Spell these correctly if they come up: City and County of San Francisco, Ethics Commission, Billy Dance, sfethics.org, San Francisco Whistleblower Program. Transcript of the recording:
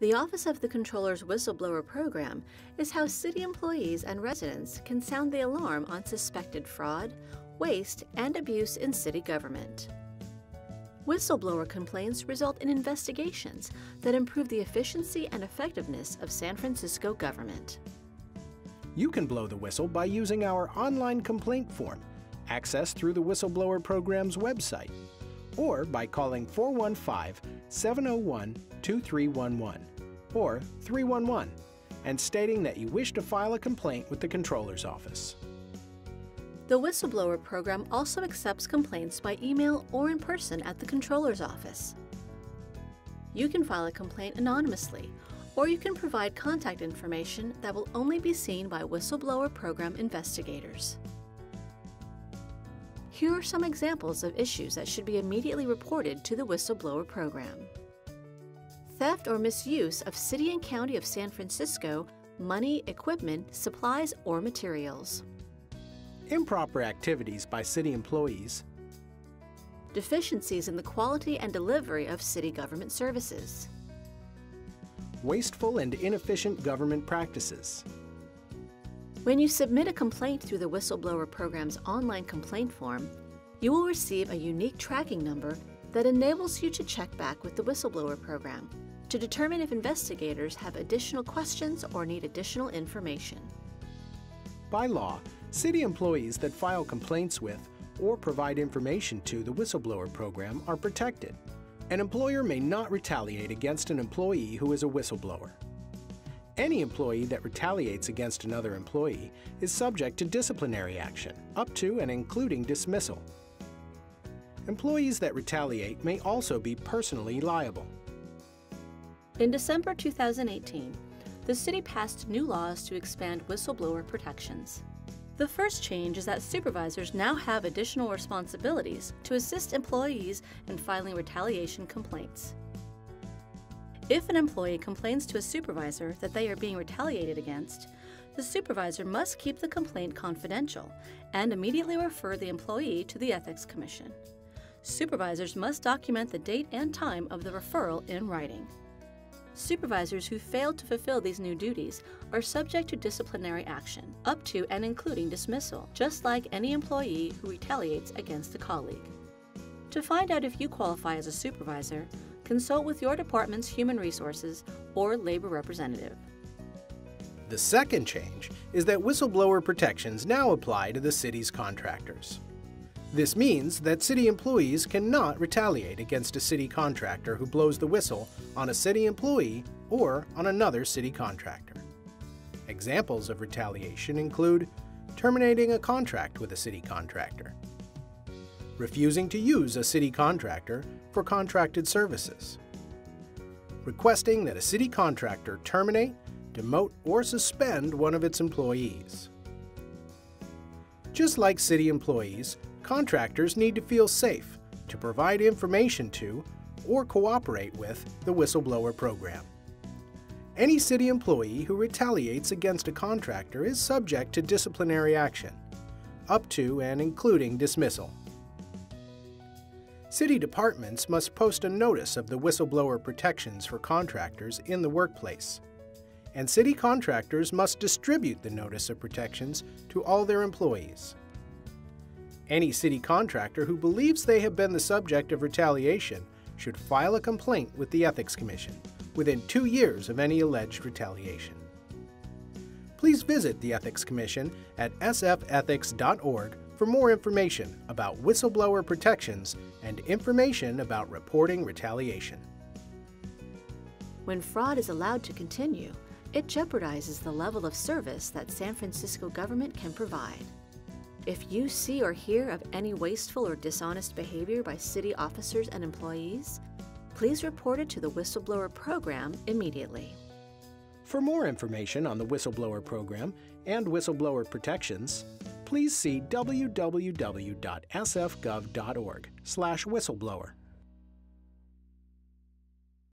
The Office of the Comptroller's Whistleblower Program is how city employees and residents can sound the alarm on suspected fraud, waste, and abuse in city government. Whistleblower complaints result in investigations that improve the efficiency and effectiveness of San Francisco government. You can blow the whistle by using our online complaint form, accessed through the Whistleblower Program's website, or by calling 415-701-2311 or 311 and stating that you wish to file a complaint with the Comptroller's Office. The Whistleblower Program also accepts complaints by email or in person at the Comptroller's Office. You can file a complaint anonymously, or you can provide contact information that will only be seen by Whistleblower Program investigators. Here are some examples of issues that should be immediately reported to the Whistleblower Program. Theft or misuse of City and County of San Francisco money, equipment, supplies, or materials. Improper activities by city employees. Deficiencies in the quality and delivery of city government services. Wasteful and inefficient government practices. When you submit a complaint through the Whistleblower Program's online complaint form, you will receive a unique tracking number that enables you to check back with the Whistleblower Program to determine if investigators have additional questions or need additional information. By law, city employees that file complaints with or provide information to the Whistleblower Program are protected. An employer may not retaliate against an employee who is a whistleblower. Any employee that retaliates against another employee is subject to disciplinary action, up to and including dismissal. Employees that retaliate may also be personally liable. In December 2018, the city passed new laws to expand whistleblower protections. The first change is that supervisors now have additional responsibilities to assist employees in filing retaliation complaints. If an employee complains to a supervisor that they are being retaliated against, the supervisor must keep the complaint confidential and immediately refer the employee to the Ethics Commission. Supervisors must document the date and time of the referral in writing. Supervisors who fail to fulfill these new duties are subject to disciplinary action, up to and including dismissal, just like any employee who retaliates against a colleague. To find out if you qualify as a supervisor, consult with your department's human resources or labor representative. The second change is that whistleblower protections now apply to the city's contractors. This means that city employees cannot retaliate against a city contractor who blows the whistle on a city employee or on another city contractor. Examples of retaliation include terminating a contract with a city contractor, refusing to use a city contractor for contracted services, requesting that a city contractor terminate, demote, or suspend one of its employees. Just like city employees, contractors need to feel safe to provide information to or cooperate with the Whistleblower Program. Any city employee who retaliates against a contractor is subject to disciplinary action, up to and including dismissal. City departments must post a notice of the whistleblower protections for contractors in the workplace, and city contractors must distribute the notice of protections to all their employees. Any city contractor who believes they have been the subject of retaliation should file a complaint with the Ethics Commission within 2 years of any alleged retaliation. Please visit the Ethics Commission at sfethics.org for more information about whistleblower protections and information about reporting retaliation. When fraud is allowed to continue, it jeopardizes the level of service that San Francisco government can provide. If you see or hear of any wasteful or dishonest behavior by city officers and employees, please report it to the Whistleblower Program immediately. For more information on the Whistleblower Program and whistleblower protections, please see www.sfgov.org/whistleblower.